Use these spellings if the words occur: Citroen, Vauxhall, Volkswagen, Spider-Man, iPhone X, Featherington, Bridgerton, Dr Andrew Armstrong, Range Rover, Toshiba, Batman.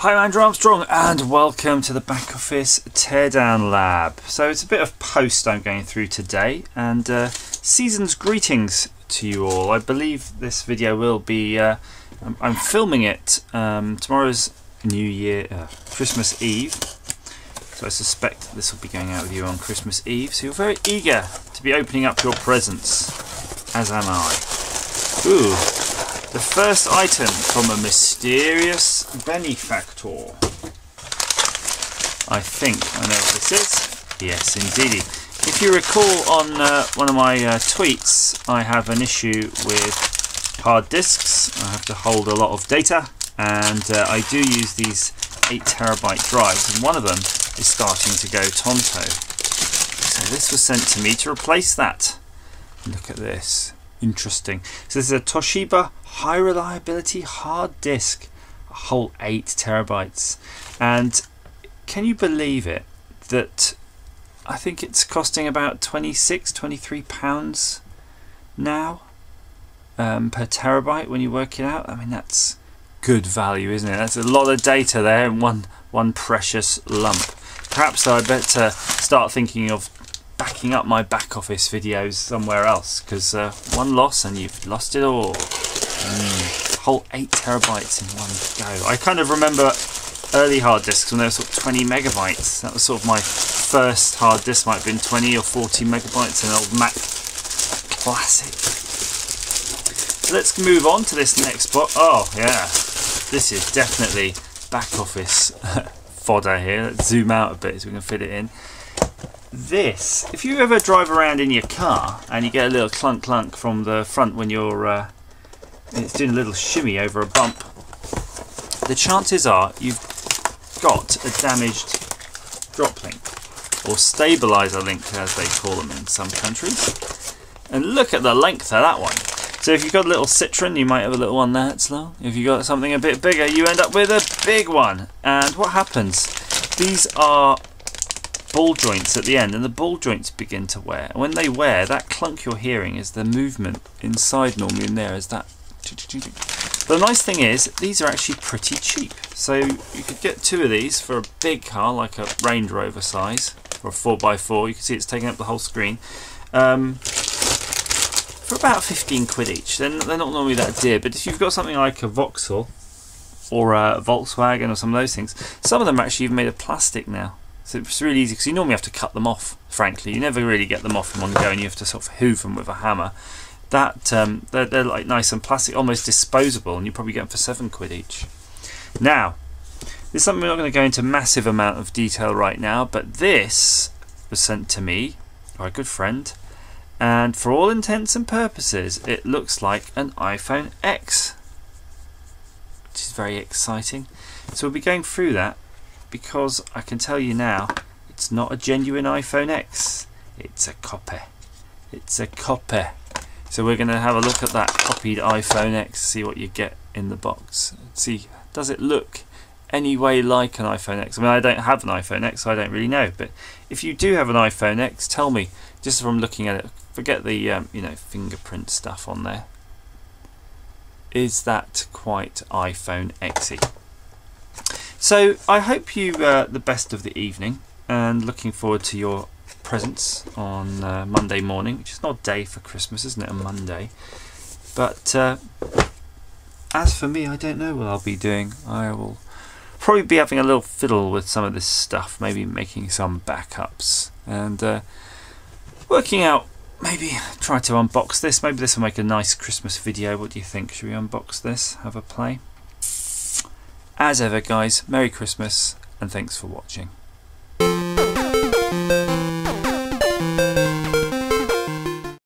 Hi, I'm Andrew Armstrong and welcome to the Back Office Teardown Lab. So it's a bit of post I'm going through today and season's greetings to you all. I believe this video will be, I'm filming it, tomorrow's New Year, Christmas Eve. So I suspect this will be going out with you on Christmas Eve. So you're very eager to be opening up your presents, as am I. Ooh. The first item from a mysterious benefactor. I think I know what this is. Yes, indeedy. If you recall on one of my tweets, I have an issue with hard disks. I have to hold a lot of data, and I do use these 8 terabyte drives, and one of them is starting to go tonto. So this was sent to me to replace that. Look at this. Interesting. So this is a Toshiba high reliability hard disk, a whole 8 terabytes, and can you believe it that I think it's costing about 26-23 pounds now per terabyte when you work it out. I mean, that's good value, isn't it? That's a lot of data there in one precious lump. Perhaps I better start thinking of backing up my back office videos somewhere else, because one loss and you've lost it all. Whole 8 terabytes in one go. I kind of remember early hard disks when they were sort of 20 megabytes. That was sort of my first hard disk, might have been 20 or 40 megabytes, an old Mac classic. So let's move on to this next box. Oh yeah, this is definitely back office fodder here. Let's zoom out a bit so we can fit it in. This, if you ever drive around in your car and you get a little clunk from the front when you're it's doing a little shimmy over a bump, the chances are you've got a damaged drop link, or stabilizer link as they call them in some countries. And look at the length of that one. So if you've got a little Citroen, you might have a little one that's long. If you've got something a bit bigger, you end up with a big one. And what happens, these are ball joints at the end, and the ball joints begin to wear, and when they wear, that clunk you're hearing is the movement inside, normally in there is that. The nice thing is these are actually pretty cheap, so you could get two of these for a big car like a Range Rover size or a 4x4. You can see it's taking up the whole screen, for about 15 quid each. They're not normally that dear, but if you've got something like a Vauxhall or a Volkswagen or some of those things, some of them actually even made of plastic now. So it's really easy, because you normally have to cut them off, frankly. You never really get them off in one go, and you have to sort of hoof them with a hammer. That they're like nice and plastic, almost disposable, and you probably get them for 7 quid each. Now, this is something we're not going to go into massive amount of detail right now, but this was sent to me by a good friend, and for all intents and purposes, it looks like an iPhone X, which is very exciting. So we'll be going through that, because I can tell you now, it's not a genuine iPhone X, it's a copy. It's a copy. So we're going to have a look at that copied iPhone X, see what you get in the box. See, does it look any way like an iPhone X? I mean, I don't have an iPhone X, so I don't really know. But if you do have an iPhone X, tell me, just from looking at it, forget the you know, fingerprint stuff on there. Is that quite iPhone X-y? So I hope you the best of the evening, and looking forward to your presents on Monday morning, which is not a day for Christmas, isn't it, a Monday? But as for me, I don't know what I'll be doing. I will probably be having a little fiddle with some of this stuff, maybe making some backups, and working out, maybe try to unbox this. Maybe this will make a nice Christmas video. What do you think? Should we unbox this, have a play? As ever guys, Merry Christmas and thanks for watching.